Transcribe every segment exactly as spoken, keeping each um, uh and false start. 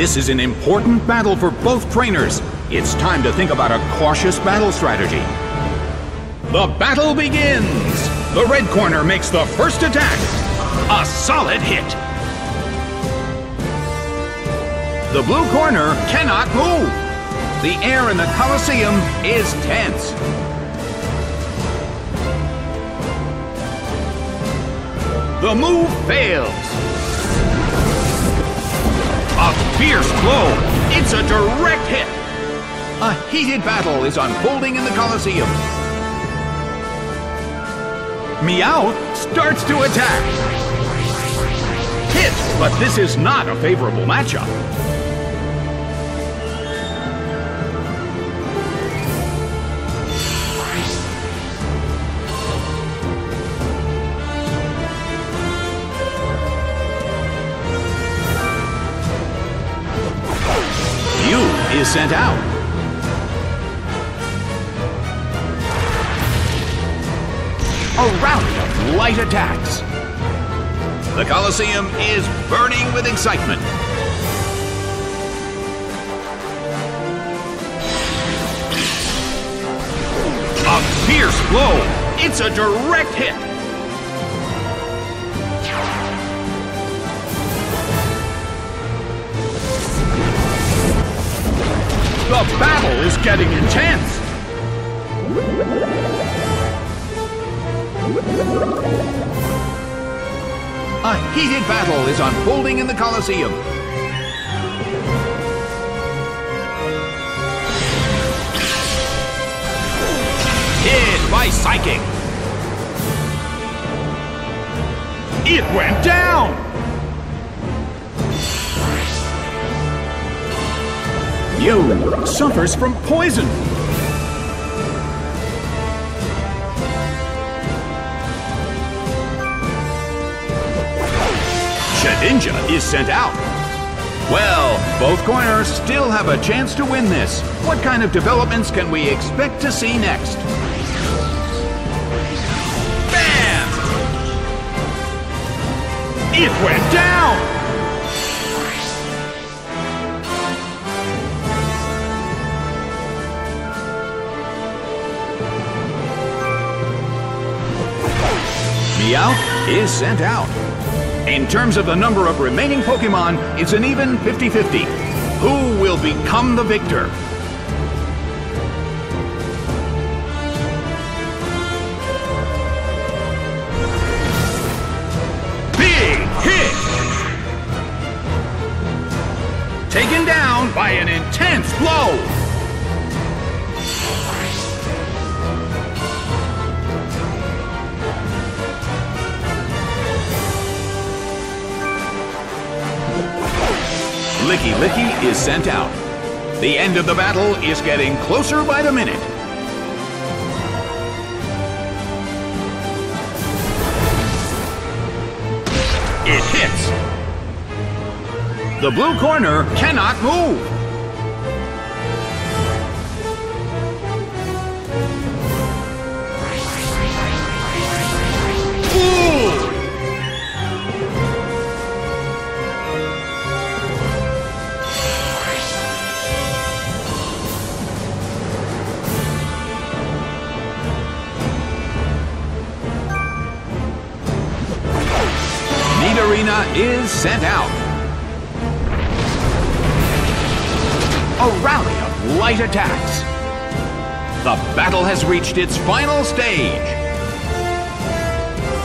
This is an important battle for both trainers. It's time to think about a cautious battle strategy. The battle begins! The red corner makes the first attack. A solid hit. The blue corner cannot move. The air in the Colosseum is tense. The move fails. A fierce blow! It's a direct hit! A heated battle is unfolding in the Colosseum. Meowth starts to attack. Hit, but this is not a favorable matchup. Is sent out. A round of light attacks. The Colosseum is burning with excitement. A fierce blow. It's a direct hit. The battle is getting intense! A heated battle is unfolding in the Colosseum. Hit by psychic! It went down! Meowth suffers from poison. Shedinja is sent out. Well, both corners still have a chance to win this. What kind of developments can we expect to see next? Bam! It went down! Meowth is sent out. In terms of the number of remaining Pokemon, it's an even fifty fifty. Who will become the victor? Big hit! Taken down by an intense blow! Licky Licky is sent out. The end of the battle is getting closer by the minute. It hits. The blue corner cannot move. Nidorina is sent out. A rally of light attacks. The battle has reached its final stage.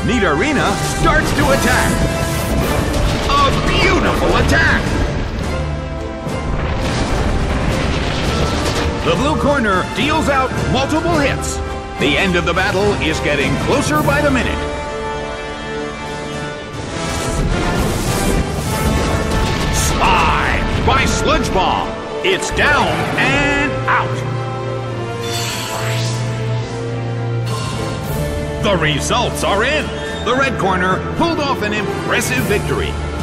Nidorina starts to attack. A beautiful attack! The blue corner deals out multiple hits. The end of the battle is getting closer by the minute. By Sludge Bomb. It's down and out. The results are in. The red corner pulled off an impressive victory.